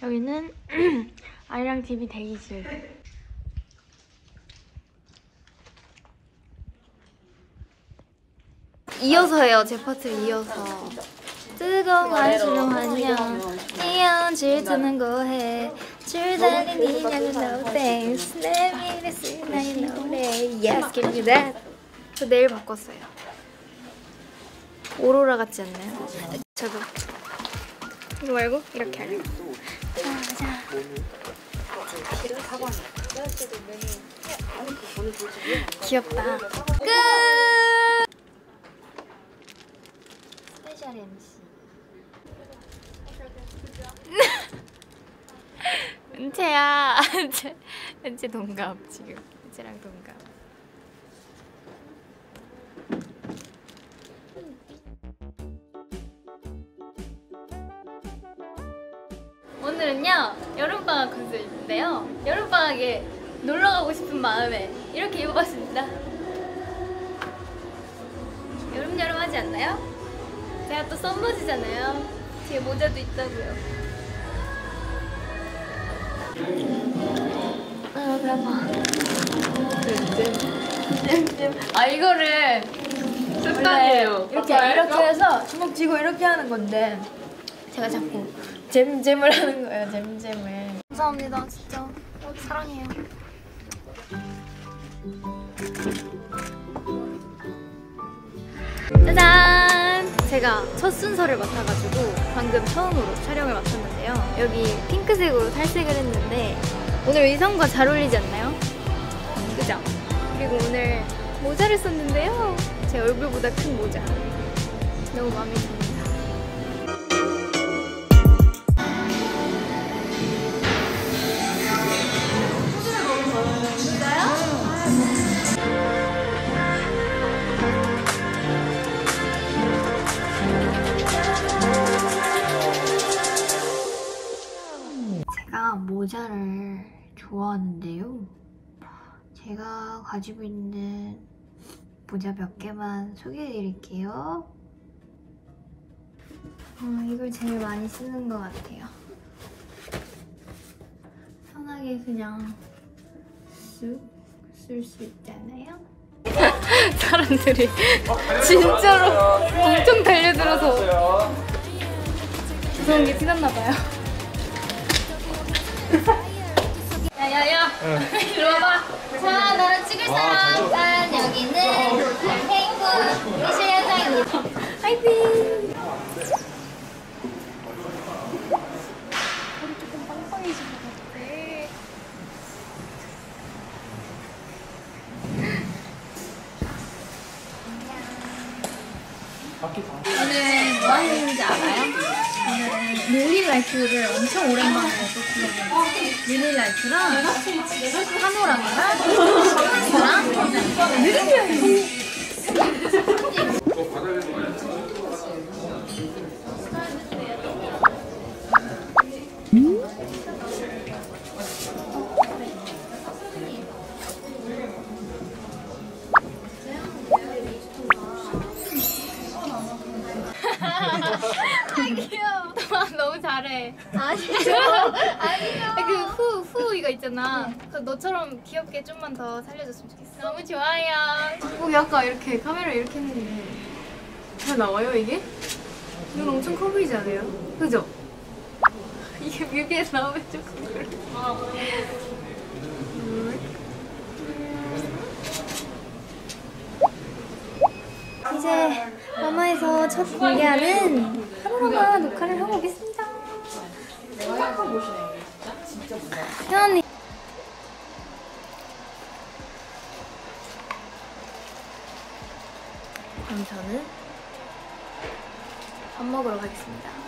여기는 아이랑 TV 대기실. 이어서 해요, 제 파트를 이어서. 뜨거운 관심은 안녕. 이연 줄 드는 거 해. 줄 달린 인형은 no thanks. 내 미래 쓰나이 노래. Yes, give me that. 저 내일 바꿨어요. 오로라 같지 않나요? 저도. 이거 말고 이렇게 하려고. 자. 귀엽다. 끝! 스페셜 MC. 은채야. 은채 동갑 지금. 은채랑 동갑. 오늘은요 여름방학 컨셉인데요, 여름방학에 놀러가고 싶은 마음에 이렇게 입어봤습니다. 여름여름하지 않나요? 제가 또 썸머지잖아요. 제 모자도 있다고요. 아유 배아파. 아 이거를 습관이에요. 이렇게 해서 주먹 쥐고 이렇게 하는 건데 제가 자꾸 잼잼을 하는 거예요, 잼잼을. 감사합니다, 진짜. 사랑해요. 짜잔! 제가 첫 순서를 맡아가지고 방금 처음으로 촬영을 맡았는데요. 여기 핑크색으로 탈색을 했는데 오늘 의상과 잘 어울리지 않나요? 그죠? 그리고 오늘 모자를 썼는데요. 제 얼굴보다 큰 모자. 너무 마음에 듭니다. 모자를 좋아하는데요. 제가 가지고 있는 모자 몇 개만 소개해드릴게요. 이걸 제일 많이 쓰는 것 같아요. 편하게 그냥 쓱 쓸 수 있잖아요. 사람들이 진짜로 엄청 달려들어서 무서운 게 티났나봐요. 야야야 이리 와봐. 자 나랑 찍을 사람. 짠, 여기는 행군 미술 현장입니다. 화이팅. 머리 조금 빵빵해진 것 같아. 오늘 뭐 하는지 알아요? 릴리라이트를 엄청 오랜만에 썼어요. 릴리라이트랑 파노라마랑 신문지랑 느낌이 잘해. 아니요. 아니요. 그 후 이거 있잖아. 네. 너처럼 귀엽게 좀만 더 살려줬으면 좋겠어. 너무 좋아요. 어, 약간 이렇게 카메라 이렇게 했는데 잘 나와요 이게? 이건 엄청 커 보이지 않아요? 그죠? 이게 뮤비에 나오면 조금 그래. 이제 마마에서 첫 공개하는 파노라마 녹화를 하고 오겠습니다. 현이 그럼 저는 밥 먹으러 가겠습니다.